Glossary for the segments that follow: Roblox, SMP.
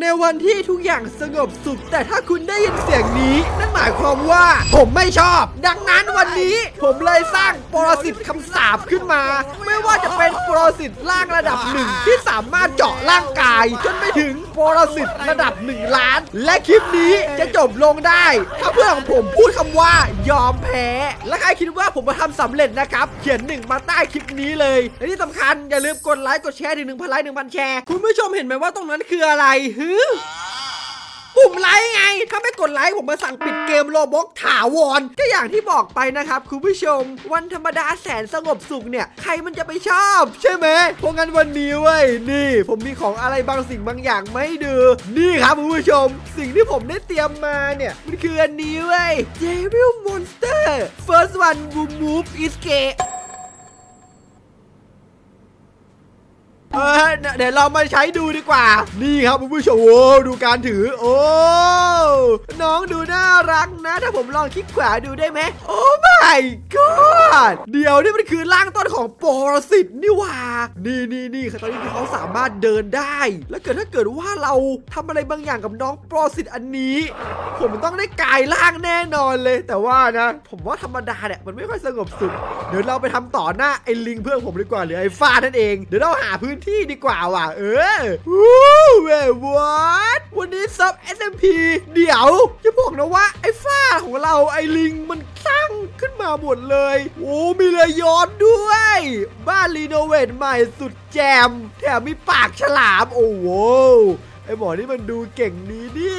ในวันที่ทุกอย่างสงบสุขแต่ถ้าคุณได้ยินเสียงนี้นั่นหมายความว่าผมไม่ชอบดังนั้นวันนี้ผมเลยสร้างปรสิตคำสาปขึ้นมาไม่ว่าจะเป็นปรสิตล่างระดับหนึ่งที่สามารถเจาะร่างกายจนไปถึงปรสิตระดับ1ล้านและคลิปนี้จะจบลงได้ถ้าเพื่อนของผมพูดคำว่ายอมแพ้และใครคิดว่าผมมาทำสำเร็จนะครับเขียน1มาใต้คลิปนี้เลยและที่สำคัญอย่าลืมกดไลค์กดแชร์ถึง 1,000 ไลค์ 1,000 แชร์คุณผู้ชมเห็นไหมว่าตรงนั้นคืออะไรปุ่มไลค์ไงถ้าไม่กดไลค์ผมมาสั่งปิดเกมโรบ็อกถาวรก็อย่างที่บอกไปนะครับคุณผู้ชมวันธรรมดาแสนสงบสุขเนี่ยใครมันจะไปชอบใช่ไหมเพราะงั้นวันนี้เว้ยนี่ผมมีของอะไรบางสิ่งบางอย่างไม่ดูนี่ครับคุณผู้ชมสิ่งที่ผมได้เตรียมมาเนี่ยมันคืออันนี้เว้ย Devil Monster First One Boom Move is Kเดี๋ยวเรามาใช้ดูดีกว่านี่ครับคุณผู้ชมโอ้ดูการถือโอ้น้องดูน่ารักนะถ้าผมลองคลิกขวาดูได้ไหมโอ้ my god เดี๋ยวนี่มันคือร่างต้นของปรสิตนี่ว่านี่ตอนนี้เขาสามารถเดินได้แล้วเกิดถ้าเกิดว่าเราทำอะไรบางอย่างกับน้องปรสิตอันนี้ผมต้องได้กลายร่างแน่นอนเลยแต่ว่านะผมว่าธรรมดาเนี่ยมันไม่ค่อยสงบสุขเดี๋ยวเราไปทำต่อหน้าไอ้ลิงเพื่อนผมดีกว่าหรือไอ้ฟ้านั่นเองเดี๋ยวเราหาพื้นที่ดีกว่าว่ะเว้ยวันนี้ซับ SMP เดี๋ยวจะบอกนะว่าไอ้ฝ้าของเราไอ้ลิงมันสร้างขึ้นมาหมดเลยโอ้มีเรือยอทด้วยบ้านรีโนเวทใหม่สุดแจมแถมมีปากฉลามโอ้โหไอ้หมอนี่มันดูเก่งนี้ดิ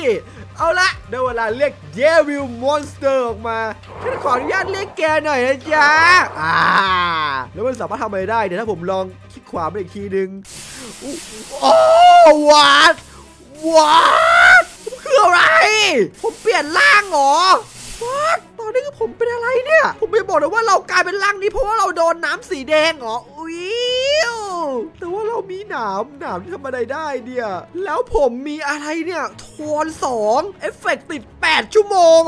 เอาละได้เวลาเรียกเดวิลมอนสเตอร์ออกมาฉันขออนุญาตเรียกแกหน่อยนะจ๊ะแล้วมันสามารถทำอะไรได้เดี๋ยวถ้าผมลองคลิกขวาไปอีกทีนึงโอ้วัดคืออะไรผมเปลี่ยนร่างหรอวัดตอนนี้ผมเป็นอะไรเนี่ยผมไม่บอกเลยว่าเรากลายเป็นร่างนี้เพราะว่าเราโดนน้ำสีแดงหรอแต่ว่าเรามีหนามทำอะไรได้เดียแล้วผมมีอะไรเนี่ยโทน2เอฟเฟกต์ติด8ชั่วโมง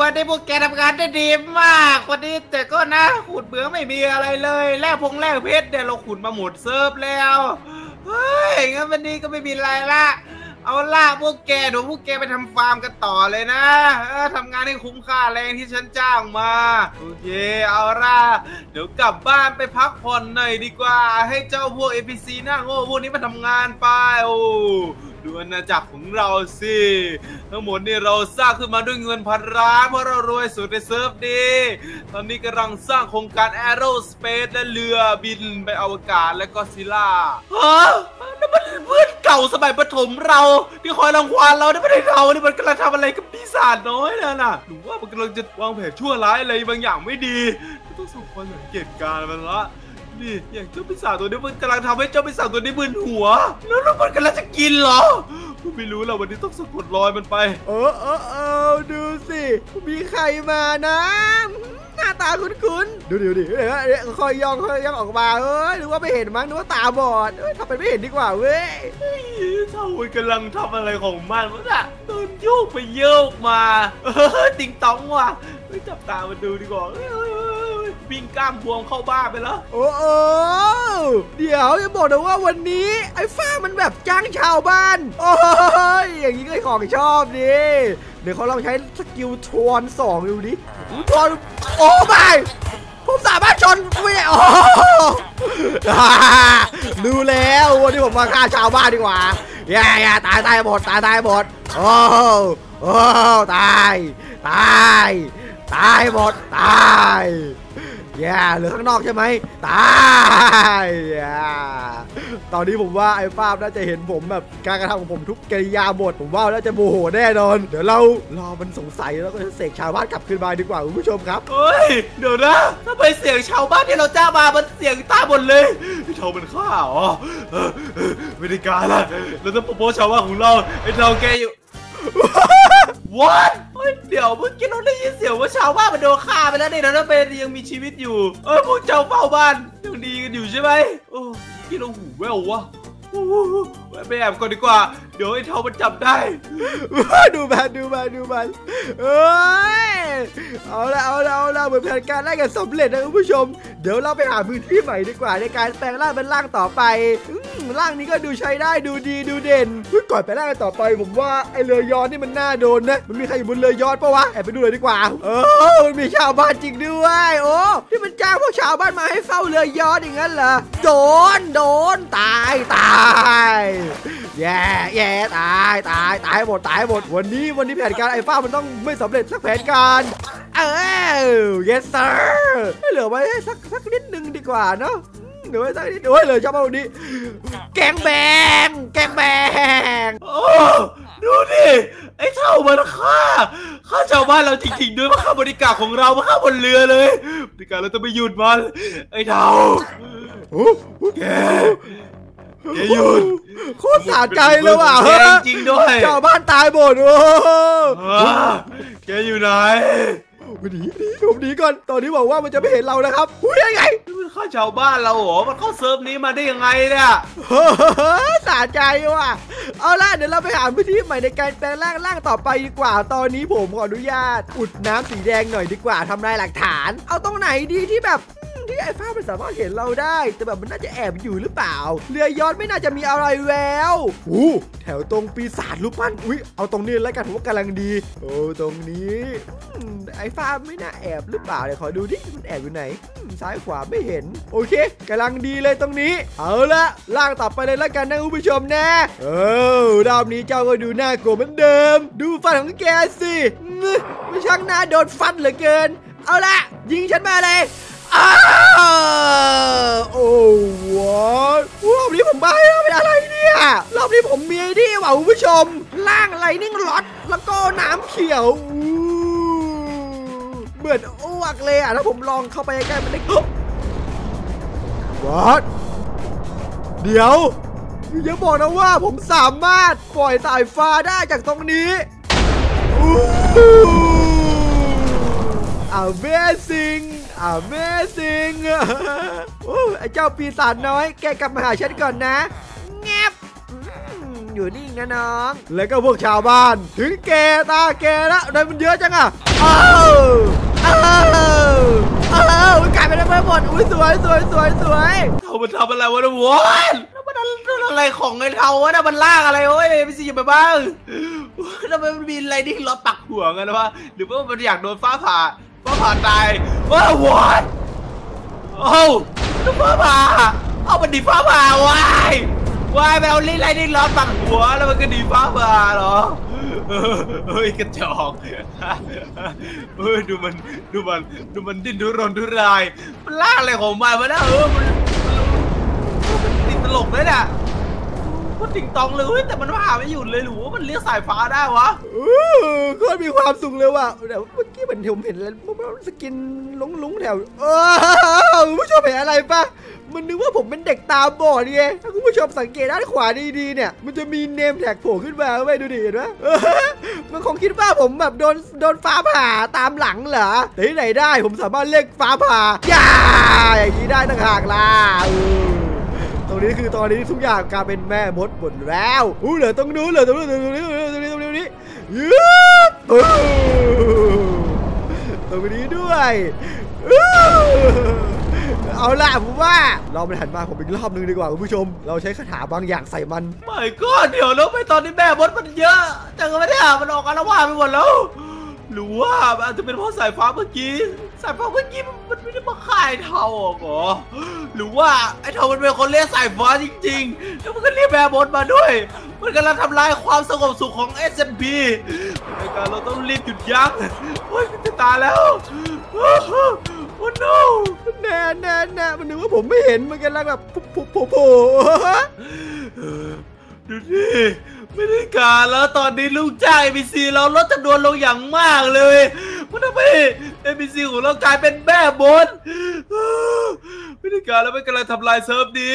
วันนี้พวกแกทำงานได้ดีมากวันนี้แต่ก็นะขุดเบื้องไม่มีอะไรเลยแร่พงแร่เพชรเนี่ยเราขุดมาหมดเซิร์ฟแล้วเฮ้ยงั้นวันนี้ก็ไม่มีอะไรละเอาล่ะพวกแกเดี๋ยวพวกแกไปทำฟาร์มกันต่อเลยนะทำงานให้คุ้มค่าแรงที่ฉันจ้างมาโอเคเอาล่ะเดี๋ยวกลับบ้านไปพักผ่อนหน่อยดีกว่าให้เจ้าพวก NPC หน้าโง่พวกนี้มาทำงานไปโอ้ดูอาณาจักรของเราสิทั้งหมดนี่เราสร้างขึ้นมาด้วยเงินพันล้านเพราะเรารวยสุดในเซิร์ฟดีตอนนี้กำลังสร้างโครงการ Aerospace และเรือบินไปอวกาศและก็ซิล่าฮะนั่นมันเพื่อนเก่าสมัยประถมเราที่คอยรังควานเราได้ไม่ได้เรานี่มันกำลังทำอะไรกับปีศาจน้อยนั่นน่ะหรือว่ามันกำลังจะวางแผนชั่วร้ายอะไรบางอย่างไม่ดีต้องส่งคนสังเกตการณ์มันละนี่อย่างเจ้าปีศาจตัวนี้มันกำลังทำให้เจ้าปีศาจตัวนี้มึนหัวแล้วมันกำลังจะกินเหรอผมไม่รู้แล้ววันนี้ต้องสะกดรอยมันไปเออดูสิมีใครมานะหน้าตาคุ้นๆดูดิคอยย่องออกมาหรือว่าไม่เห็นมั้งหรือว่าตาบอดทำเป็นไม่เห็นดีกว่าเว้ยเจ้าวุ้ยกำลังทำอะไรของมันวะน่ะโดนโยกไปโยกมาติงตองว่ะจับตามันดูดีกว่าวิ่งกล้ามบวมเข้าบ้าไปแล้วโอ้เดี๋ยวจะบอกนะว่าวันนี้ไอ้ฝ้ามันแบบจ้างชาวบ้านโอ้ยอย่างนี้ก็ของชอบดิเดี๋ยวเขาลองใช้สกิลชน2ดูดิชนโอ้ไม่ผมสามารถชนไม่ได้ดูแล้ววันนี้ผมมาฆ่าชาวบ้านดีกว่าอย่าตายหมดโอ้ตายหมดตายเหลือข้างนอกใช่ไหมตายตอนนี้ผมว่าไอ้ฟ้าน่าจะเห็นผมแบบการกระทำของผมทุกกิริยาบทผมว่าน่าจะโมโหแน่นอนเดี๋ยวเรารอมันสงสัยแล้วก็เสกชาวบ้านกลับคืนมาดีกว่าคุณผู้ชมครับเฮ้ยเดี๋ยวนะถ้าไปเสียงชาวบ้านที่เราจ้างมามันเสียงตาบนเลยเท่ามันข้าอ๋อไม่ได้การละเราต้องโปรชาวบ้านของเราไอ้เราแกอยู่What? เดี๋ยวเมื่อกี้เราได้ยินเสียงว่าชาวบ้านมันโดนฆ่าไปแล้วเนี่ยแล้วเป็นยังมีชีวิตอยู่พวกเจ้าเฝ้าบ้านยังดีกันอยู่ใช่ไหมโอ้ที่เราหูแว่ววะ ไปแอบก่อนดีกว่าเดี๋ยวไอ้เทามันจับได้ ดูมันดูมันเอ้ยเอาละเอาละเหมือนแผนการได้กันสำเร็จนะคุณผู้ชมเดี๋ยวเราไปหาพื้นที่ใหม่ดีกว่าในการแปลงร่างเป็นร่างต่อไปร่างนี้ก็ดูใช้ได้ดูดีดูเด่นก่อนไปร่างต่อไปผมว่าไอเรือยอชต์นี่มันน่าโดนนะมันมีใครอยู่บนเรือยอชต์ปะวะแอบไปดูเลยดีกว่าเออมันมีชาวบ้านจริงด้วยโอ้ที่มันจ้างพวกชาวบ้านมาให้เฝ้าเรือยอชต์อย่างนั้นเหรอโดนตายแย่ตายหมดวันนี้แผนการไอ้ฟ้ามันต้องไม่สำเร็จสักแผนการเออ yes sir เหลือไว้สักนิดนึงดีกว่าเนาะเดี๋ยวไว้สักนิดโอ้ยเลยชอบเอาดิแกงแบงโอ้ดูดิไอ้เท่ามันฆ่าชาวบ้านเราจริงๆด้วยมาฆ่าบริการของเรามาฆ่าบนเรือเลยบริการเราจะไปหยุดมันไอ้เท่าแกหยุดโคตรสะใจเลยว่ะเฮ้ยจริงด้วยชาวบ้านตายหมดโอ้แกอยู่ไหนหนีก่อนตอนนี้บอกว่ามันจะไม่เห็นเรานะครับอุ้ยยังไงมันฆ่าชาวบ้านเราเหรอมันเข้าเซิร์ฟนี้มาได้ยังไงเนี่ยสะใจว่ะเอาล่ะเดี๋ยวเราไปหาพื้นที่ใหม่ในการแปลงร่างต่อไปดีกว่าตอนนี้ผมขออนุญาตอุดน้ำสีแดงหน่อยดีกว่าทำลายหลักฐานเอาตรงไหนดีที่แบบที่ไอ้ฟ้ามันสามารถเห็นเราได้แต่แบบมันน่าจะแอบอยู่หรือเปล่าเรือยอชต์ไม่น่าจะมีอะไรแล้วอู้แถวตรงปีศาจรูปปั้นอุ้ยเอาตรงนี้แล้วกันผมว่ากำลังดีโอ้ตรงนี้ไอ้ฟ้าไม่น่าแอบหรือเปล่าเดี๋ยวขอดูดิมันแอบอยู่ไหนซ้ายขวาไม่เห็นโอเคกำลังดีเลยตรงนี้เอาละล่างต่อไปเลยแล้วกันนะคุณผู้ชมนะเออรอบนี้เจ้าก็ดูน่ากลัวเหมือนเดิมดูฟันของแกสิมันช่างน่าโดนฟันเหลือเกินเอาละยิงฉันมาเลยโอ้วรอบนี้ผมบ้าแล้วเป็นอะไรเนี่ยรอบนี้ผมมีดีว่ะคุณผู้ชมล่างไลนิ่งล็อตแล้วก็น้ำเขียวเบื่ออ้วกเลยอ่ะแล้วผมลองเข้าไปใกล้มันได้กบวัดเดี๋ยวอย่าบอกนะว่าผมสามารถปล่อยสายฟ้าได้จากตรงนี้Amazing ไอ้เจ้าปีศาจน้อยแกกลับมาหาฉันก่อนนะแงบอยู่นี่นะน้องแล้วก็พวกชาวบ้านถึงแกตาแกแล้วโดยมันเยอะจังอ่ะอ้าวมันกลายเป็นระเบิดหมดอุ้ยสวยเขามันทำอะไรวะนะวอนมันอะไรของไอ้เทาวะนะมันลากอะไรโอ้ยไม่สิไปบ้างแล้วมันมีอะไรดิ้งล้อปักหัวกันวะหรือว่ามันอยากโดนฟ้าผ่าตายว้าววอดโอ้ลูกฟ้าผ่าเอามันดีฟ้าผ่าวายวายไปเอาลิ้นไรดิ้นล้อปักหัวแล้วมันก็ดีฟ้าผ่าเหรอเฮ้ยกระจอกเฮ้ยดูมันดิ้นดุร้ายมันลากอะไรของมันมานะมันติดตลกเลยน่ะพูดติ่งตองเลยแต่มันผ่าไม่หยุดเลยหรือว่ามันเลี้ยงสายฟ้าได้วะก็มีความสุขเลยว่ะแต่เมื่อกี้เหมือนผมเห็นแล้วมันสกินลุ้งแถวคุณผู้ชมเห็นอะไรปะมันนึกว่าผมเป็นเด็กตาบอดไงถ้าคุณผู้ชมสังเกตด้านขวาดีๆเนี่ยมันจะมีเนมแท็กโผล่ขึ้นมาไว้ดูดิเห็นปะมันคงคิดว่าผมแบบโดนฟ้าผ่าตามหลังเหรอแต่ที่ไหนได้ผมสามารถเรียกฟ้าผ่าอย่างนี้ได้ต่างหากล่ะตรงนี้คือตอนนี้ทุกอย่างกลายเป็นแม่มดหมดแล้วเหลือตรงนู้นเหลือตรงนู้นตรงนี้ตรงนี้ด้วยเอาล่ะผมว่าเราไปหันมาผมอีกรอบนึงดีกว่าคุณผู้ชมเราใช้คาถาบางอย่างใส่มันไม่ก็เดี๋ยวแล้วไปตอนนี้แม่มดมันเยอะจังเลยเนี่ยมันออกอาละวาดไปหมดแล้วหรือว่าอาจจะเป็นเพราะสายฟ้าเมื่อกี้มันไม่ได้มาฆ่าไอ้เทาหรอหรือว่าไอ้เทามันเป็นคนเลี้ยงสายฟ้าจริงๆแล้วมันก็เลี้ยงแม่มดมาด้วยมันกำลังทำลายความสงบสุขของ SMP ในการเราต้องรีบหยุดยั้งโอ้ยจะตายแล้วโอ้โน่แน่มันนึกว่าผมไม่เห็นมันกำลังแบบโผล่ดูดิไม่ได้การแล้วตอนนี้ลูกจ้าง ABC เราลดจำนวนลงอย่างมากเลยมันทำให้ ABC ของเรากลายเป็นแม่บดไม่ได้การแล้วมันกำลังทำลายเซิร์ฟดี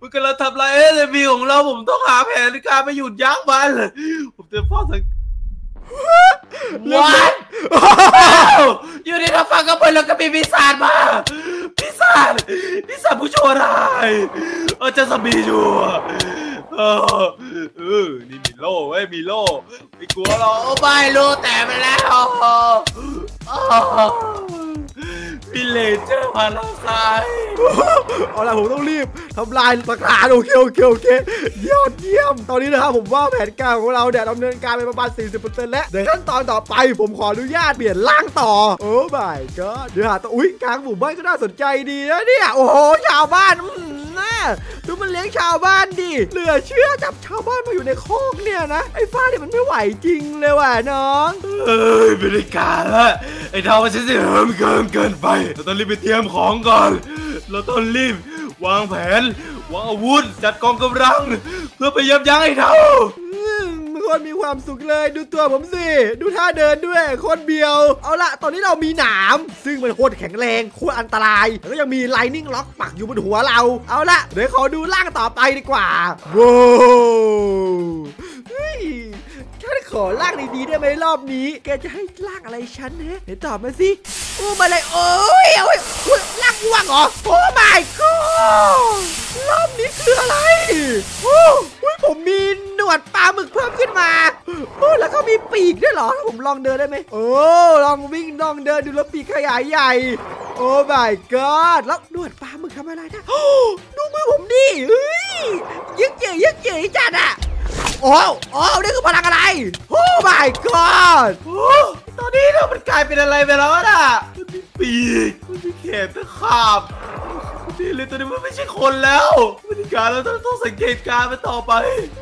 มันกำลังทำลาย SMP ของเราผมต้องหาแผนในการไปหยุดยั้งมันผมจะฟ้องสังวันอยู่ในฟังกับมันแล้วก็มีปีศาจมาปีศาจผู้ชั่วร้ายจะสบีอยู่ นี่มีโล่เว้ยมีโล่ไม่กลัวหรอกไม่รู้แต่ไปแล้วมีเลเจอร์พาราไซเอาล่ะผมต้องรีบทำลายประกาศโอเคยอดเยี่ยมตอนนี้นะครับผมว่าแผนการของเราเนี่ยดำเนินการไปประมาณ 40% แล้วเดี๋ยวขั้นตอนต่อไปผมขออนุญาตเปลี่ยนร่างต่อโอ้ my god เดี๋ยวหาตัวอุ้ยกลางหมู่บ้านก็น่าสนใจดีนะเนี่ยโอ้โหชาวบ้านดูมันเลี้ยงชาวบ้านดิเหลือเชื่อจับชาวบ้านมาอยู่ในคอกเนี่ยนะไอ้ฟ้าเนี่ยมันไม่ไหวจริงเลยว่ะน้องเอ้ยบริการละไอ้ดาวมันจะเหิมเกินไปเราต้องรีบไปเตรียมของก่อนเราต้องรีบวางแผนวางอาวุธจัดกองกำลังเพื่อไปยับยั้งไอ้ดาวคนมีความสุขเลยดูตัวผมสิดูท่าเดินด้วยโคตรเบียวเอาละตอนนี้เรามีหนามซึ่งมันโคตรแข็งแรงโคตรอันตรายแล้วก็ยังมีไลนิ่งล็อกปักอยู่บนหัวเราเอาละเดี๋ยวขอดูล่างต่อไปดีกว่าโว้ฉันขอล่างดีๆได้ไหมรอบนี้แกจะให้ล่างอะไรฉันฮะเดี๋ยวตอบมาสิอู้มาเลยโอ้ยโอ้ยล่างว่างเหรอโอ้ my god รอบนี้คืออะไรโอ้ยผมมีหนวดปลาหมึกเพิ่มขึ้นมาโอ้แล้วก็มีปีกด้วยเหรอผมลองเดินได้ไหมโอ้ลองวิ่งลองเดินดูแล้วปีกขยายใหญ่โอ้ my god แล้วหนวดปลาหมึกทำอะไรนะดูมือผมดิเฮ้ยยึกเจ๋ยยึกเจ๋ยจัดอะโอ้โอ้นี่คือพลังอะไรโอ้ my god ตอนนี้เรามันกลายเป็นอะไรไปแล้วน่ะมันมีปีกมันมีแขนตะขาบนี่เลยตอนนี้มันไม่ใช่คนแล้วบรรยากาศเราต้องสังเกตการไปต่อไป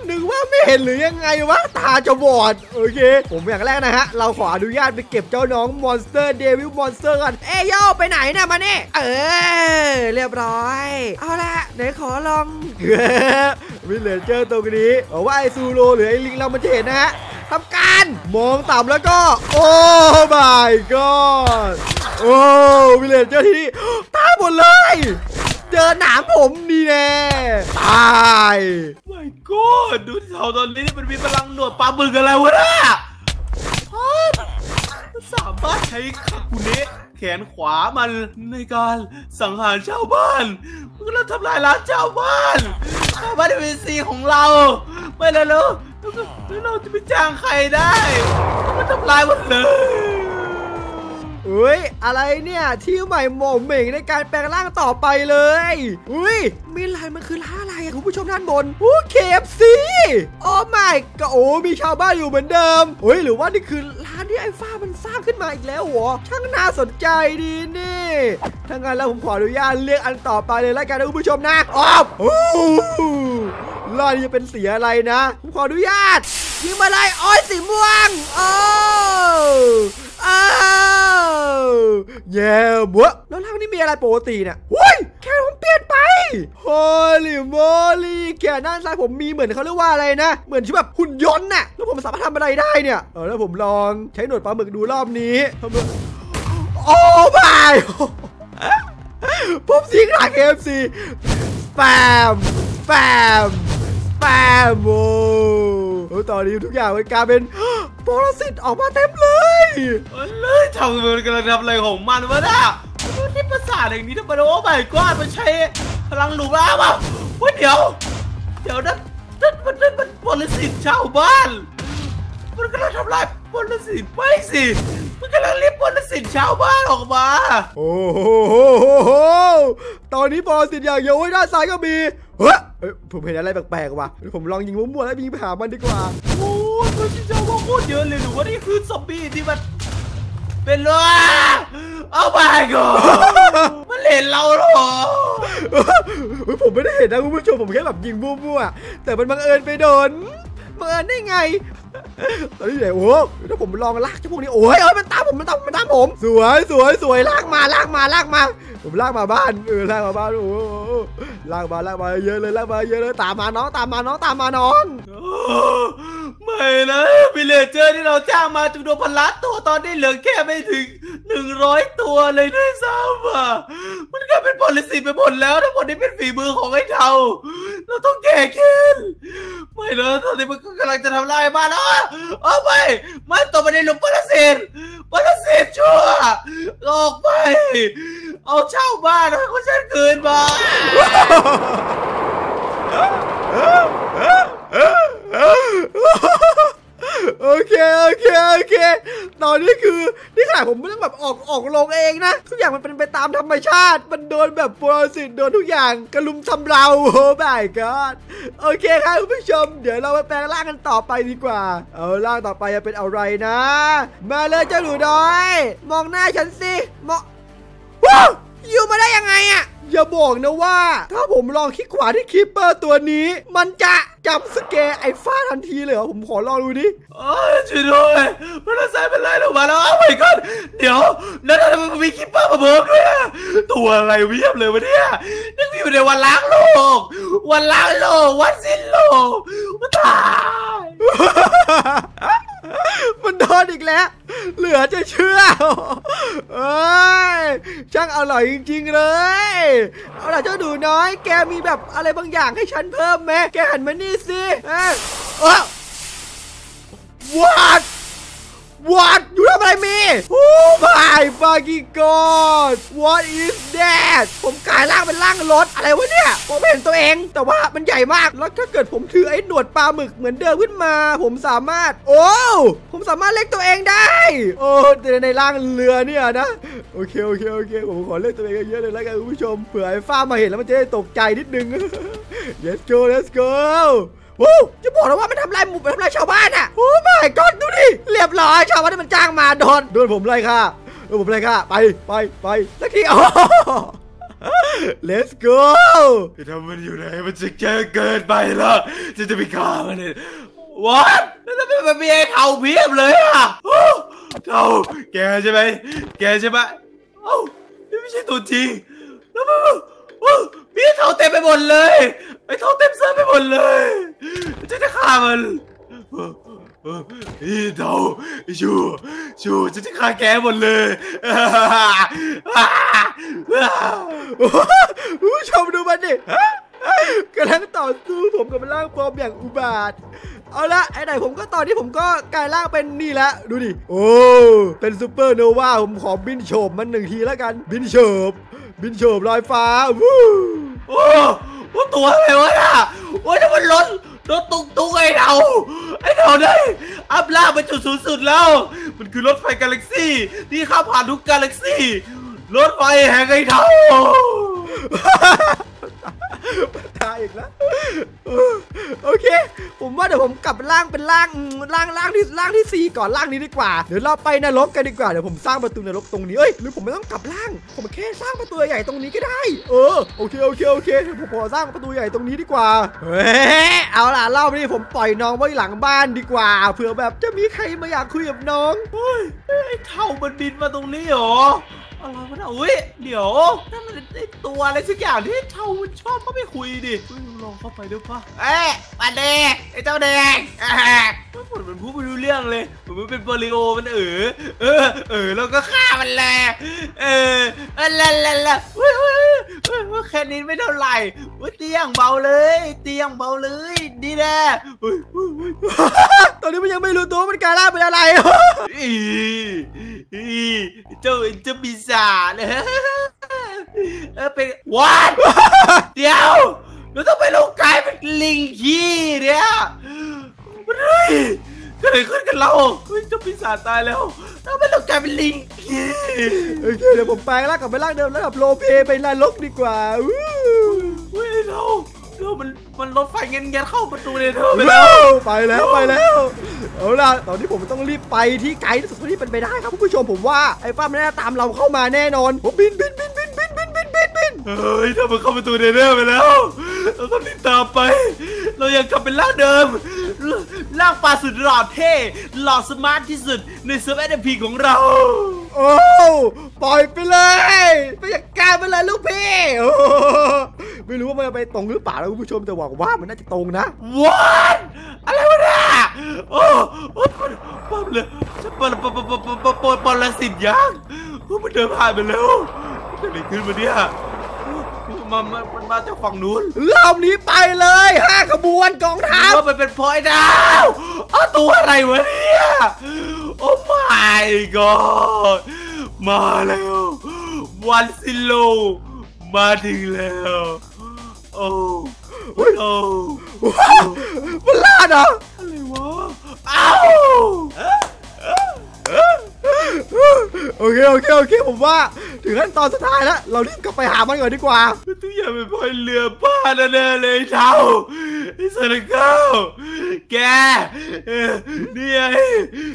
นึกว่าไม่เห็นหรือยังไงวะตาจะบอดโอเคผมอย่างแรกนะฮะเราขออนุญาตไปเก็บเจ้าน้องมอนสเตอร์เดวิลมอนสเตอร์กันเอ้ยโย่ไปไหนนะมาเนี่ยเรียบร้อยเอาละเดี๋ยวขอลองวิลเลเจอร์ตรงนี้บอกว่าไอซูโรหรือไอลิงเรามันจะเห็นนะฮะทำการมองต่ำแล้วก็โอ้ my god โอ้วิลเลเจอร์ที่นี่ตายหมดเลยเจอหนามผมดีแน่ตาย my god ดูเสาตอนนี้มันมีพลังหนวดปลาบึกอะไรวะน่ะสามารถใช้คาคุเนะแขนขวามันในการสังหารชาวบ้านเพื่อทำลายล้างชาวบ้านชาวบ้านในเวซีของเราไม่แล้วเนอะแล้วเราจะไปจ้างใครได้มันทำลายหมดเลยอุ้ยอะไรเนี่ยที่ใหม่หม่อมเหม่งในการแปลงร่างต่อไปเลยอุ้ยมีลายมันคือล่าลายคุณผู้ชมด้านบนโอ้เคฟซีโอ้ไม่ก็โอ้มีชาวบ้านอยู่เหมือนเดิมเฮ้ยหรือว่านี่คือร้านที่ไอ้ฟ้ามันสร้างขึ้นมาอีกแล้วหรอช่างน่าสนใจดีนี่ถ้างั้นแล้วผมขออนุญาตเลือกอันต่อไปเลยแล้วกันนะคุณผู้ชมนะอ๋อล่านี่จะเป็นสีอะไรนะผมขออนุญาตยิงมาเลยโอ้ยสีม่วงโอ้แย่บวะแล้วล่างนี่มีอะไรปกติเนี่ยหุ้ยแขนผมเปลี่ยนไปโฮลี่โมลี่แขนด้านซ้ายผมมีเหมือนเขาเรียกว่าอะไรนะเหมือนชื่อแบบหุ่นยนต์น่ะแล้วผมสามารถทำอะไรได้เนี่ยแล้วผมลองใช้หนวดปลาหมึกดูรอบนี้ทำเลยโอ้ไม่ผมสิงหลังเอฟซีแปมแปมแปมโอ้ตอนนี้ทุกอย่างมันกลายเป็นปรสิตออกมาเต็มเลยเลยทำมันกำลังทำอะไรของมันวะน่ะที่ประสาทอย่างนี้ทำไมโอ้ไม่กว้างมันใช้พลังหลุมล้างอ่ะเดี๋ยวนั่นมันปรสิตชาวบ้านมันกำลังทำลายปรสิตไม่สิมันกำลังเรียกปรสิตชาวบ้านออกมาโอ้โหตอนนี้ปรสิตอย่างเยอะด้านซ้ายก็มีเฮ้ยผมเห็นอะไรแปลกๆว่ะผมลองยิงมั่วๆแล้วยิงไปหามันดีกว่าโอ้ตัวชิจาวะโคตรเยอะเลยหนูว่านี่คือซอมบี้ที่มันเป็นล่ะเอาไปก่อนมันเห็นเราหรอผมไม่ได้เห็นนะคุณผู้ชมผมแค่แบบยิงมั่วๆแต่มันบังเอิญไปโดนบังเอิญได้ไงตอนนี้ไหนโอ้ถ้าผมลองลากเจ้าพวกนี้โอ้ยมันตามผมมันตามผมสวยลากมาผมลากมาบ้านลากมาบ้านโอ้ลากมาเยอะเลยตามมาน้องไม่นะวิลเลเจอร์ที่เราจ้างมาจำนวน1,000,000ตัวตอนนี้เหลือแค่ไม่ถึง100ตัวเลยด้วยซ้ำอ่ะมันก็เป็นบริษัทไปหมดแล้วทั้งหมดนี้เป็นฝีมือของไอ้เทาเราต้องแก้แค้นไม่นะตอนนี้มันกำลังจะทำลายบ้านแล้วเอาไปมันตกไปในหลุมบริษัทชั่วออกไปเอาเช่าบ้านของฉันคืนมา โอเคโอเคโอเคตอนนี้คือนี่ขนาดผมไม่ต้องแบบออกลงเองนะทุกอย่างมันเป็นไปตามธรรมชาติมันโดนแบบปรสิตโดนทุกอย่างกระลุมทำเราโอ้ไม่ก็โอเคครับคุณผู้ชมเดี๋ยวเราไปแปลงร่างกันต่อไปดีกว่าเอาร่างต่อไปจะเป็นอะไรนะมาเลยเจ้าหนูน้อยมองหน้าฉันสิมองว้าวอยู่มาได้ยังไงอะอย่าบอกนะว่าถ้าผมลองคลิกขวาที่คลิปเปอร์ตัวนี้มันจะจับสเกลไอ้ฟ้าทันทีเลยเหรอผมขอลองดูดิโอ้ยช่วยด้วยมันจะใส่เป็นไรหรือเปล่าแล้วอ้าวไปก่อนเดี๋ยวนั่นทำไมมันมีคลิปเปอร์มาเบิร์กด้วยตัวอะไรเวียบเลยวะเนี่ยนึกว่าอยู่ในวันล้างโลกวันล้างโลกวันสิ้นโลกมันตายมันโดนอีกแล้วเหลือจะเชื่อเอ้ยช่างอร่อยจริงๆเลยเอาล่ะเจ้าหนูน้อยแกมีแบบอะไรบางอย่างให้ฉันเพิ่มไหมแกหันมานี่สิอ้าววัดอยู่ทำอะไรมีโอ้my fucking god what is that ผมกลายร่างเป็นร่างรถอะไรวะเนี่ยผมเห็นตัวเองแต่ว่ามันใหญ่มากแล้วถ้าเกิดผมถือไอ้หนวดปลาหมึกเหมือนเดิมขึ้นมาผมสามารถโอ้ผมสามารถเล็กตัวเองได้โอ้แต่ในร่างเรือเนี่ยนะโอเคโอเคโอเคผมขอเล็กตัวเองเยอะเลยแล้วกันคุณผู้ชมเผื่อไอ้ฟ้ามาเห็นแล้วมันจะได้ตกใจนิดนึง let's go let's goจะบอกแล้วว่ามันทำลายหมู่ทำลายชาวบ้านอ่ะโอ้ไม่ก็ดูดิเรียบร้อยชาวบ้านที่มันจ้างมาโดนผมเลยค่ะโดนผมเลยค่ะไปสักทีอ๋อ let's go ถ้ามันอยู่ไหนมันจะแก่เกินไปแล้วจะไปฆ่ามันเลย what แล้วมันมีไอ้เขาเพียบเลยอ่ะเขาแกใช่ไหมเอ้าไม่ใช่ตัวจริงแล้วพี่เท้าเต็มไปหมดเลยไอ้เท้าเต็มเสื้อไปหมดเลยฉันจะฆ่ามันไอ้เท้าชูฉันจะฆ่าแกหมดเลยผู้ชมดูมันดิกำลังต่อสู้ผมกับร่างปลอมอย่างอุบาทเอาละไอ้ไหนผมก็ตอนนี้ผมก็กลายร่างเป็นนี่ละดูดิโอ้เป็นซูเปอร์โนวาผมขอบินโฉบมันหนึ่งทีแล้วกันบินโฉบลอยฟ้าวู้ว่าตัวอะไรวะน่ะว่าจะมันรถตุ๊กไอ้เราได้อัพล่าเป็นจุดสูงสุดแล้วมันคือรถไฟกาแล็กซี่ที่ข้ามผ่านทุกกาแล็กซี่รถไฟแห่งไอ้เทาตายอีกแล้วโอเคผมว่าเดี๋ยวผมกลับร่างเป็นร่างที่ 4ก่อนร่างนี้ดีกว่าเดี๋ยวเราไปนรกกันดีกว่าเดี๋ยวผมสร้างประตูนรกตรงนี้เอ้ยหรือผมไม่ต้องกลับร่างผมแค่สร้างประตูใหญ่ตรงนี้ก็ได้โอเคผมขอสร้างประตูใหญ่ตรงนี้ดีกว่าเฮ้เอาล่ะเล่าไปดิผมปล่อยน้องไว้หลังบ้านดีกว่าเผื่อแบบจะมีใครมาอยากคุยกับน้องเฮ้ยไอ้เท่ามันบินมาตรงนี้หรออะไรวะเนี่ยอุ้ยเดี๋ยวนั่นมันไอตัวอะไรสักอย่างที่เท่ามันชอบก็ไม่คุยดิลองเข้าไปดูป่ะเอ๊ะปลาแดงไอเจ้าแดงมันพูดไม่รู้เรื่องเลยมันเป็นโปลิโอมันเออแล้วก็ฆ่ามันแหละเออแค่นี้ไม่เท่าไหร่เตียงเบาเลยดีแน่ตอนนี้มันยังไม่รู้ตัวมันกลายร่างเป็นอะไรเจ้าปีศาจเป็นวัดเดี๋ยวเราต้องไปลงกายเป็นลิงขี้เนี่ยเฮ้ยเกิดอะไรขึ้นกันเราเจ้าปีศาจตายแล้วเราไปลงกายเป็นลิงขี้โอเคเดี๋ยวผมแปลงร่างกลับไปร่างเดิมแล้วแบบโลเพไปนรกดีกว่าอุ้ยเรามันรถไฟเงี้ยเข้าประตูเลยเธอไปแล้วเอาล่ะตอนนี้ผมต้องรีบไปที่ไกลที่สุดที่เป็นไปได้ครับผู้ชมผมว่าไอ้ฟ้ามันน่าตามเราเข้ามาแน่นอนผมบินเฮ้ยถ้ามันเข้าประตูเดินไปแล้วเราต้องรีบตามไปเรายังกลับเป็นร่างเดิมร่างปลาสุดหล่อเท่หล่อสมาร์ทที่สุดในเซิร์ฟ SMP ของเราโอ้ปล่อยไปเลยไปจัดการไปเลยลูกพี่ไม่รู้ว่ามันจะไปตรงหรือเปล่านะคุณผู้ชมแต่บอกว่ามันน่าจะตรงนะวันอะไรวะเนี่ยโอ้ปั๊บเลยจะปนละสิบยังมันเดินผ่านไปแล้วจะได้ขึ้นมาเนี่ยมันมาจากฝั่งนู้นรอบนี้ไปเลย5ขบวนกองทัพว่ามันเป็นพลอยดาวเอาตัวอะไรวะเนี่ยโอ้ my god มาแล้ววันซิโลมาถึงแล้วโอ้ มันลาดเหรออะไรวะอ้าวโอเคโอเคโอเคผมว่าถึงขั้นตอนสุดท้ายแล้วเรารีบกลับไปหามันก่อนดีกว่าทุกอย่างเป็นพลอยเรือบ้านแน่เลยเท่าไอ้สันเก้าแกนี่ไอ้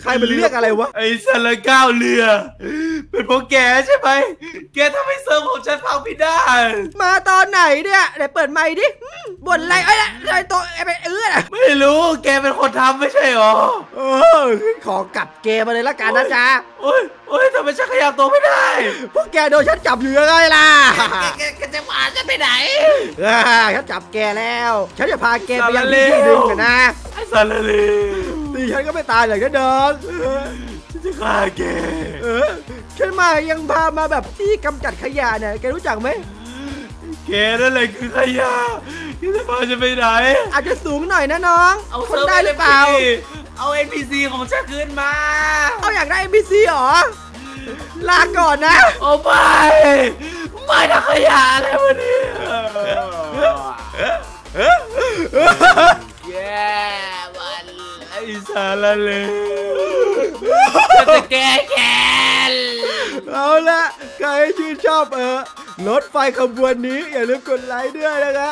ใครมันเรียกอะไรวะไอ้สันเก้าเรือเป็นพวกแกใช่ไหมแกทำให้เซิร์ฟของฉันพังพินาศมาตอนไหนเนี่ยเดี๋ยวเปิดไมค์ดิบ่นอะไรไอ้อะไรตัวไอ้ไปไม่รู้แกเป็นคนทำไม่ใช่หรอขอกลับแกมาเลยละกันนะจ๊ะโอ้ยโอ้ยทำไมฉันขยับตัวไม่ได้พวกแกโดนฉันจับอยู่ยังไงล่ะแกจะพาฉันไปไหนฉันจับแกแล้วฉันจะพาแกไปยังที่ดึงกันนะไอ้สารเลวตีฉันก็ไม่ตายเลยก็เดินฉันจะฆ่าแกฉันมายังพามาแบบที่กำจัดขยะเนี่ยแกรู้จักไหมแกนั่นเลยคือขยะแกจะพาฉันไปไหนอาจจะสูงหน่อยนะน้องเอาคนได้หรือเปล่าเอา NPC ของฉันขึ้นมาเอาอยากได้ NPC หรอลาก่อนนะโอ้ไม่ไม่นักขยะอะไรวะเนี่ยแย่วันไอ้สารเลวจะแก้แค้นเอาละใครชื่นชอบรถไฟขบวนนี้อย่าลืมกดไลค์ด้วยนะคะ